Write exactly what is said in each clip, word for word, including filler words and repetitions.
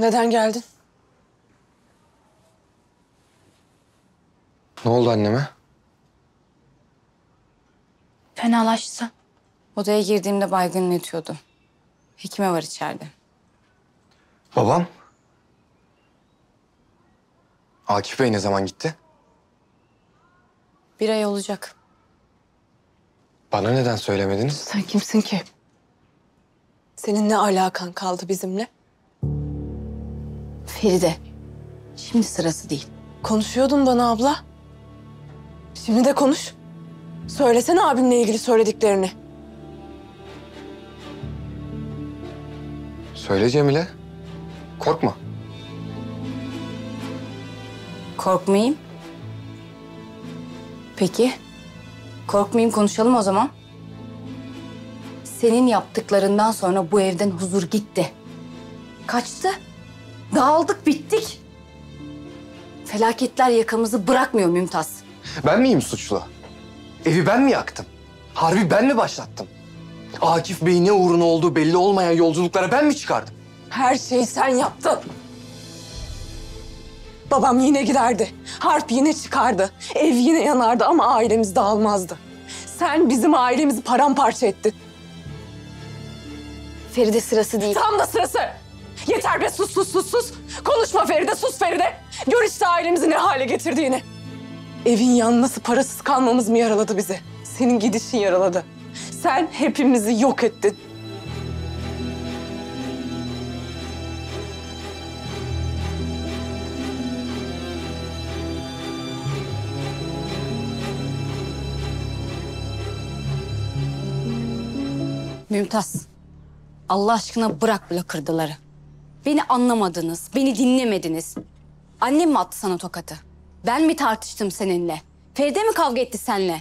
Neden geldin? Ne oldu anneme? Fenalaştı. Odaya girdiğimde baygın yatıyordu. Hekime var içeride. Babam? Akif Bey ne zaman gitti? Bir ay olacak. Bana neden söylemediniz? Sen kimsin ki? Senin ne alakan kaldı bizimle? Feride, şimdi sırası değil. Konuşuyordun bana abla. Şimdi de konuş. Söylesene abimle ilgili söylediklerini. Söyle Cemile. Korkma. Korkmayayım. Peki. Korkmayayım, konuşalım o zaman. Senin yaptıklarından sonra bu evden huzur gitti. Kaçtı. Dağıldık, bittik. Felaketler yakamızı bırakmıyor Mümtaz. Ben miyim suçlu? Evi ben mi yaktım? Harbi ben mi başlattım? Akif Bey'in ne uğruna olduğu belli olmayan yolculuklara ben mi çıkardım? Her şeyi sen yaptın. Babam yine giderdi. Harp yine çıkardı. Ev yine yanardı ama ailemiz dağılmazdı. Sen bizim ailemizi paramparça ettin. Feride sırası değil. Tam da sırası. Yeter be, sus sus sus sus. Konuşma Feride, sus Feride. Gör işte ailemizi ne hale getirdiğini. Evin yanması, parasız kalmamız mı yaraladı bizi? Senin gidişin yaraladı. Sen hepimizi yok ettin. Mümtaz, Allah aşkına bırak blokırdıları. Beni anlamadınız, beni dinlemediniz. Annem mi attı sana tokatı? Ben mi tartıştım seninle? Feride mi kavga etti seninle?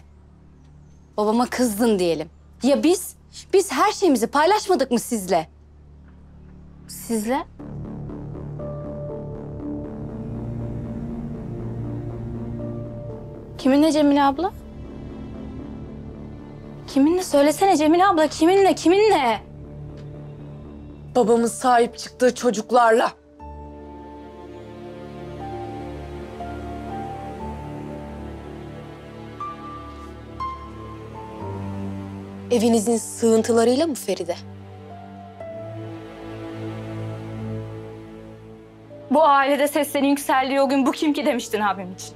Babama kızdın diyelim. Ya biz? Biz her şeyimizi paylaşmadık mı sizle? Sizle? Kiminle Cemile abla? Kiminle? Söylesene Cemile abla, kiminle, kiminle? Babamın sahip çıktığı çocuklarla. Evinizin sığıntılarıyla mı Feride? Bu ailede seslerin yükseldiği o gün bu kim ki demiştin abim için.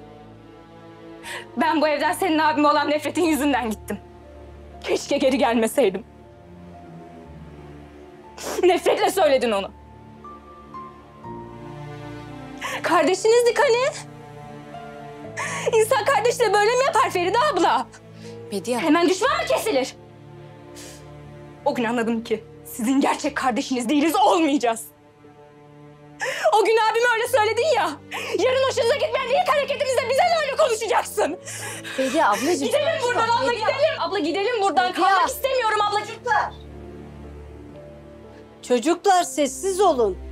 Ben bu evden senin abime olan nefretin yüzünden gittim. Keşke geri gelmeseydim. Nefretle söyledin onu. Kardeşinizdik hani? İnsan kardeşle böyle mi yapar Feride abla? Medya. Hemen düşman mı kesilir? O gün anladım ki sizin gerçek kardeşiniz değiliz, olmayacağız. O gün abime öyle söyledin ya. Yarın hoşunuza gitmeyen ilk hareketimizde bize de öyle konuşacaksın. Medya ablacığım. Gidelim buradan abla, Medya. Gidelim. Abla gidelim buradan. Medya. Kalmak istemiyorum abla. Çocuklar. Çocuklar sessiz olun.